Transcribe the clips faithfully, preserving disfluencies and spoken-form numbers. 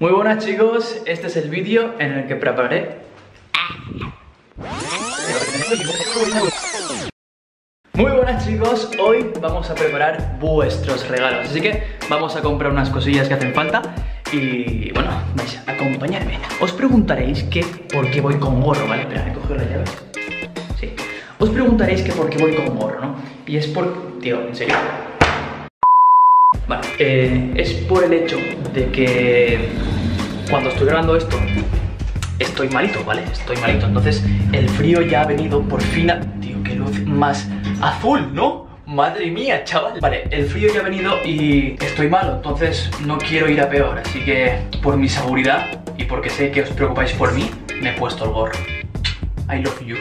Muy buenas chicos, este es el vídeo en el que prepararé... Muy buenas chicos, hoy vamos a preparar vuestros regalos. Así que vamos a comprar unas cosillas que hacen falta. Y bueno, vais a acompañarme. Os preguntaréis que por qué voy con gorro, ¿vale? Espera, he cogido la llave. Sí. Os preguntaréis que por qué voy con gorro, ¿no? Y es por... Tío, en serio. Vale, eh, es por el hecho de que cuando estoy grabando esto estoy malito, ¿vale? Estoy malito, entonces el frío ya ha venido por fin a... Tío, qué luz más azul, ¿no? Madre mía, chaval. Vale, el frío ya ha venido y estoy malo, entonces no quiero ir a peor. Así que por mi seguridad y porque sé que os preocupáis por mí, me he puesto el gorro. I love you.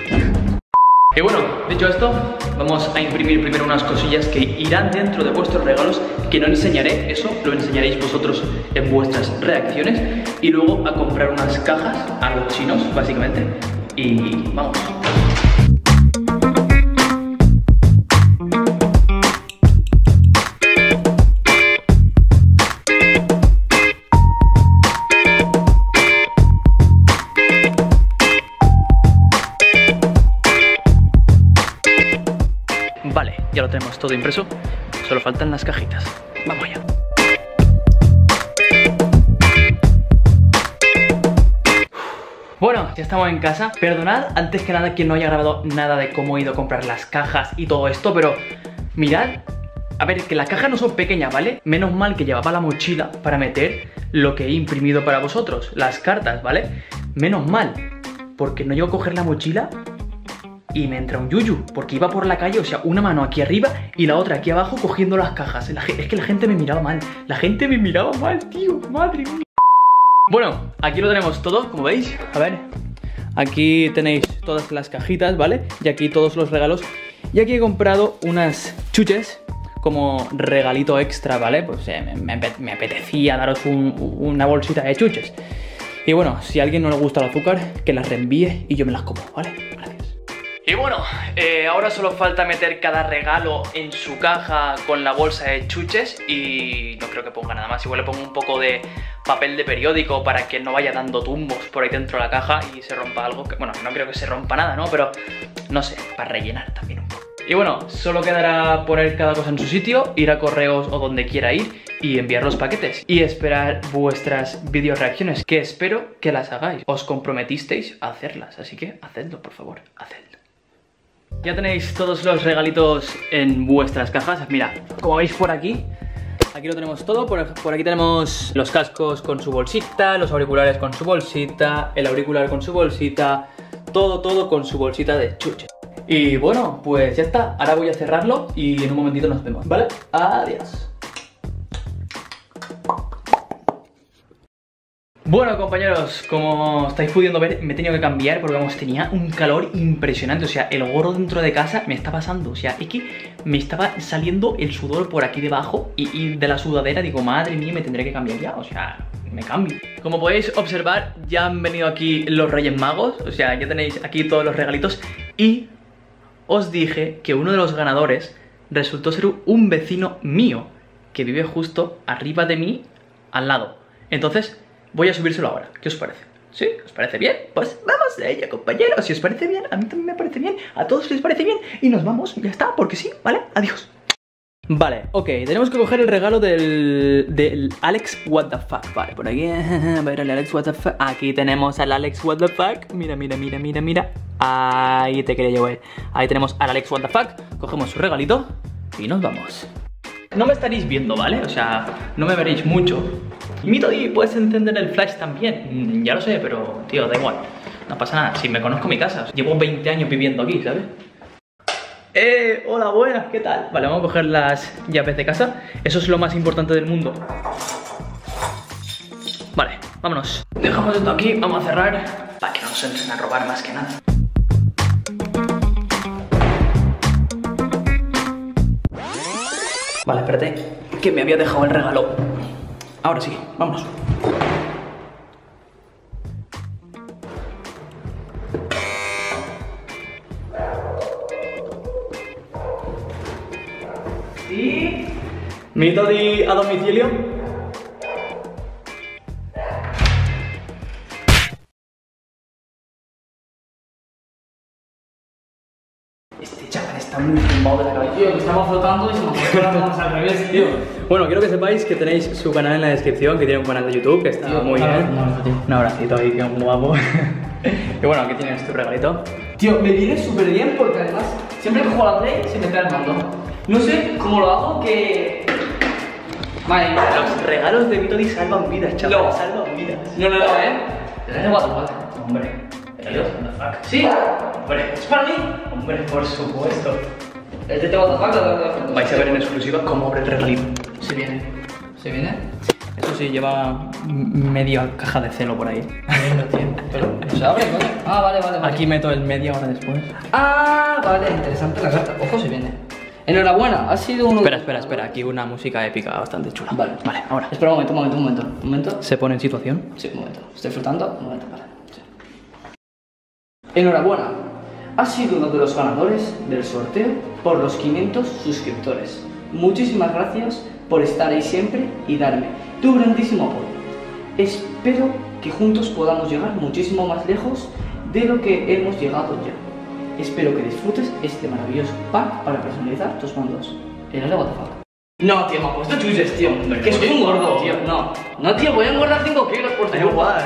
Y bueno, dicho esto, vamos a imprimir primero unas cosillas que irán dentro de vuestros regalos, que no enseñaré, eso lo enseñaréis vosotros en vuestras reacciones, y luego a comprar unas cajas a los chinos, básicamente, y vamos. Vale, ya lo tenemos todo impreso, solo faltan las cajitas. Vamos allá. Bueno, ya estamos en casa. Perdonad antes que nada que no haya grabado nada de cómo he ido a comprar las cajas y todo esto, pero mirad, a ver, que las cajas no son pequeñas, ¿vale? Menos mal que llevaba la mochila para meter lo que he imprimido para vosotros, las cartas, ¿vale? Menos mal, porque no llego a coger la mochila y me entra un yuyu, porque iba por la calle, o sea, una mano aquí arriba y la otra aquí abajo cogiendo las cajas. La, es que la gente me miraba mal, la gente me miraba mal, tío, madre mía. Bueno, aquí lo tenemos todo, como veis, a ver, aquí tenéis todas las cajitas, ¿vale? Y aquí todos los regalos. Y aquí he comprado unas chuches como regalito extra, ¿vale? Pues eh, me, me apetecía daros un, una bolsita de chuches. Y bueno, si a alguien no le gusta el azúcar, que las reenvíe y yo me las como, ¿vale? Gracias. Y bueno, eh, ahora solo falta meter cada regalo en su caja con la bolsa de chuches y no creo que ponga nada más. Igual le pongo un poco de papel de periódico para que no vaya dando tumbos por ahí dentro de la caja y se rompa algo. Que, bueno, no creo que se rompa nada, ¿no? Pero no sé, para rellenar también un poco. Y bueno, solo quedará poner cada cosa en su sitio, ir a correos o donde quiera ir y enviar los paquetes. Y esperar vuestras video reacciones, que espero que las hagáis. Os comprometisteis a hacerlas, así que hacedlo, por favor, hacedlo. Ya tenéis todos los regalitos en vuestras cajas. Mira, como veis por aquí, aquí lo tenemos todo. Por, por aquí tenemos los cascos con su bolsita, los auriculares con su bolsita, el auricular con su bolsita, todo, todo con su bolsita de chuche. Y bueno, pues ya está. Ahora voy a cerrarlo y en un momentito nos vemos. ¿Vale? Adiós. Bueno compañeros, como estáis pudiendo ver, me he tenido que cambiar porque vamos, tenía un calor impresionante, o sea, el gorro dentro de casa me está pasando, o sea, es que me estaba saliendo el sudor por aquí debajo y, y de la sudadera, digo, madre mía, me tendré que cambiar ya, o sea, me cambio. Como podéis observar, ya han venido aquí los Reyes Magos, o sea, ya tenéis aquí todos los regalitos y os dije que uno de los ganadores resultó ser un vecino mío que vive justo arriba de mí, al lado, entonces... Voy a subírselo ahora, ¿qué os parece? ¿Sí? ¿Os parece bien? Pues vamos a ello, compañeros. Si os parece bien, a mí también me parece bien. A todos les parece bien y nos vamos, ya está. Porque sí, ¿vale? Adiós. Vale, ok, tenemos que coger el regalo del, del Alex W T F. Vale, por aquí, a ver el Alex W T F. Aquí tenemos al Alex W T F. Mira, mira, mira, mira, mira. Ahí te quería llevar. Ahí tenemos al Alex W T F. Cogemos su regalito y nos vamos. No me estaréis viendo, ¿vale? O sea, no me veréis mucho. Mitodi, ¿puedes encender el flash también? Mm, ya lo sé, pero tío, da igual. No pasa nada, si me conozco mi casa. Llevo veinte años viviendo aquí, ¿sabes? ¡Eh! Hola, buenas, ¿qué tal? Vale, vamos a coger las llaves de casa. Eso es lo más importante del mundo. Vale, vámonos. Dejamos esto aquí, vamos a cerrar para que no nos entren a robar más que nada. Vale, espérate, que me había dejado el regalo. Ahora sí, vámonos. ¿Sí? ¿Mitodi a domicilio? Este chaval está muy tumbado de la cabeza. Tío, que estamos flotando y se nos fue la mano al revés, tío. Bueno, quiero que sepáis que tenéis su canal en la descripción, que tiene un canal de YouTube que está tío, muy claro, bien. No, un abracito ahí, que es un guapo. Y bueno, aquí tienes tu regalito. Tío, me viene súper bien porque además siempre que juego a la Play se me está armando. No sé cómo lo hago que... Vale, los regalos de Mitodi salvan vidas, chaval. No. Salvan vidas. No, no, no, eh. Te das de guapo, hombre. ¿Regalos? ¿What the fuck? Sí. Hombre, ¿es para mí? Hombre, por supuesto. Este te va a tocar. Vais a ver en exclusiva cómo abre el regalito. Se viene. ¿Se viene? Eso sí, lleva media caja de celo por ahí. No tiene. Pero no se abre, coño. Ah, vale, vale, vale. Aquí meto el media hora después. Ah, vale, interesante la carta. Ojo, se viene. Enhorabuena, ha sido un... Espera, espera, espera, aquí una música épica bastante chula. Vale, vale, ahora. Espera un momento, un momento, un momento. ¿Un momento? ¿Se pone en situación? Sí, un momento. ¿Estoy flotando? Un momento, vale. Sí. Enhorabuena, has sido uno de los ganadores del sorteo por los quinientos suscriptores. Muchísimas gracias por estar ahí siempre y darme tu grandísimo apoyo. Espero que juntos podamos llegar muchísimo más lejos de lo que hemos llegado ya. Espero que disfrutes este maravilloso pack para personalizar tus mandos. ¿En el W T F? No, tío, me ha puesto chuches, tío. Que soy un gordo, tío. No, no, tío, voy a engordar cinco kilos por tener guay.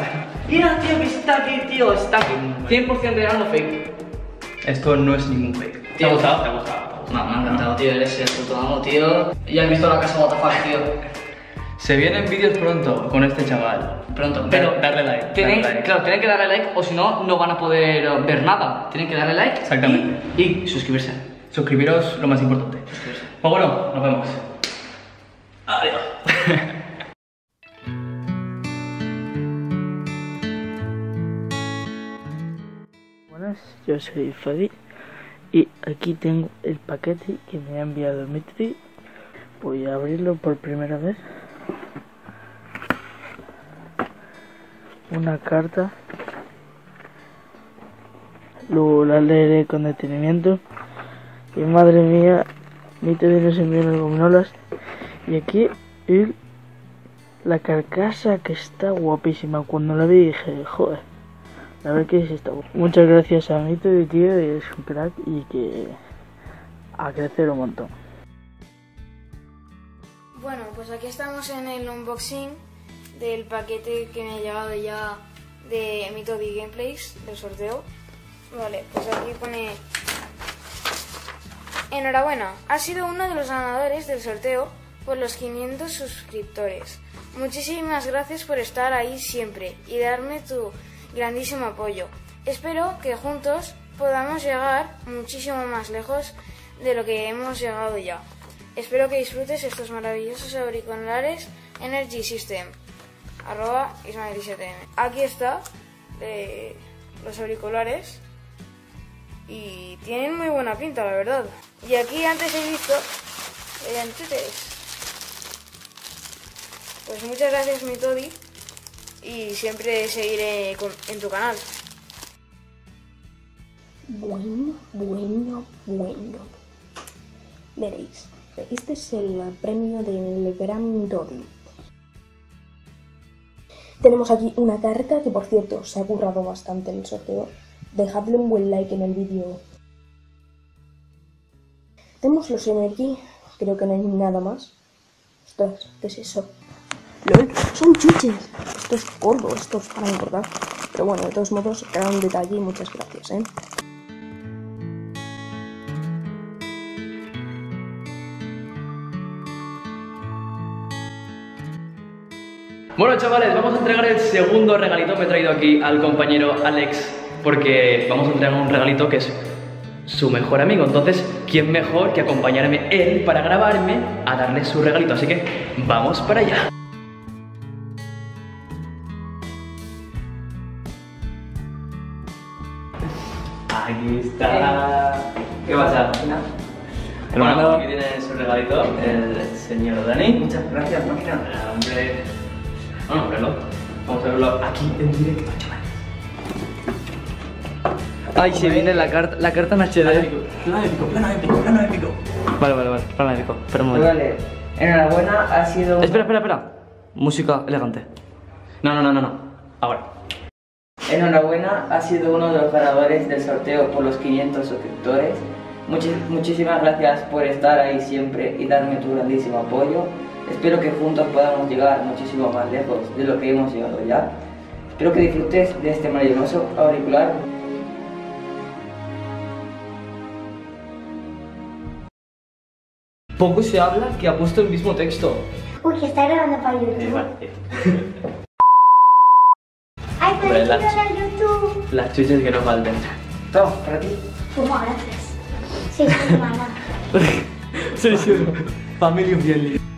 Mira, tío, que está aquí, tío. Está aquí. cien por cien verano fake. Esto no es ningún fake. ¿Te ha gustado? Te ha gustado. No, me ha encantado, tío. Eres el puto amo, tío. Ya has visto la casa W T F, tío. Se vienen vídeos pronto con este chaval. Pronto, pero darle like, tienen, darle like. Claro, tienen que darle like o si no, no van a poder ver nada. Tienen que darle like. Exactamente. Y, y suscribirse. Suscribiros, lo más importante. Suscribirse. Pues bueno, nos vemos. Adiós. Buenas, yo soy Fadi y aquí tengo el paquete que me ha enviado Mitri. Voy a abrirlo por primera vez. Una carta, luego la leeré con detenimiento. Y madre mía, Mitodi nos envió las gominolas. Y aquí el, la carcasa que está guapísima. Cuando la vi dije, joder, a ver qué es esto. Muchas gracias a Mitodi, tío, es un crack y que a crecer un montón. Bueno, pues aquí estamos en el unboxing del paquete que me ha llegado ya de Mitodi Gameplays, del sorteo. Vale, pues aquí pone: enhorabuena, has sido uno de los ganadores del sorteo por los quinientos suscriptores. Muchísimas gracias por estar ahí siempre y darme tu grandísimo apoyo. Espero que juntos podamos llegar muchísimo más lejos de lo que hemos llegado ya. Espero que disfrutes estos maravillosos auriculares Energy System. Arroba Ismael diecisiete eme. Aquí está eh, los auriculares y tienen muy buena pinta, la verdad. Y aquí antes he visto eh, antes. Pues muchas gracias, Mitodi, y siempre seguiré con, en tu canal. Bueno, bueno, bueno. Veréis, este es el premio del gran Mitodi. Tenemos aquí una carta que, por cierto, se ha currado bastante en el sorteo. Dejadle un buen like en el vídeo. Tenemos los Energy. Creo que no hay nada más. Ostras, ¿qué es eso? ¡Lol! ¡Son chuches! Esto es gordo, esto es para engordar. Pero bueno, de todos modos, era un detalle y muchas gracias, ¿eh? Bueno, chavales, vamos a entregar el segundo regalito que he traído aquí al compañero Alex, porque vamos a entregar un regalito que es su mejor amigo. Entonces, ¿quién mejor que acompañarme él para grabarme a darle su regalito? Así que vamos para allá. Aquí está. ¿Qué pasa? Bueno, bueno, aquí tiene su regalito el señor Dani. Muchas gracias, máquina. Hombre. Vamos a verlo. Vamos a verlo aquí en directo, chavales. Ay, se viene la carta, la carta en H D. Plano épico, plano épico, plano épico. Vale, vale, vale, plano épico. Espera un momento. Vale, enhorabuena, ha sido... Espera, espera, espera. Música elegante. No, no, no, no, no. Ahora. Enhorabuena, ha sido uno de los ganadores del sorteo por los quinientos suscriptores. Muchis, muchísimas gracias por estar ahí siempre y darme tu grandísimo apoyo. Espero que juntos podamos llegar muchísimo más lejos de lo que hemos llegado ya. Espero que disfrutes de este maravilloso auricular. Poco se habla que ha puesto el mismo texto. Uy, que está grabando para YouTube. Ay, pero bueno, las, para YouTube. Las chuches que nos faltan. Toma, para ti. Como gracias. Sí, soy humana. Soy yo. Familia bien.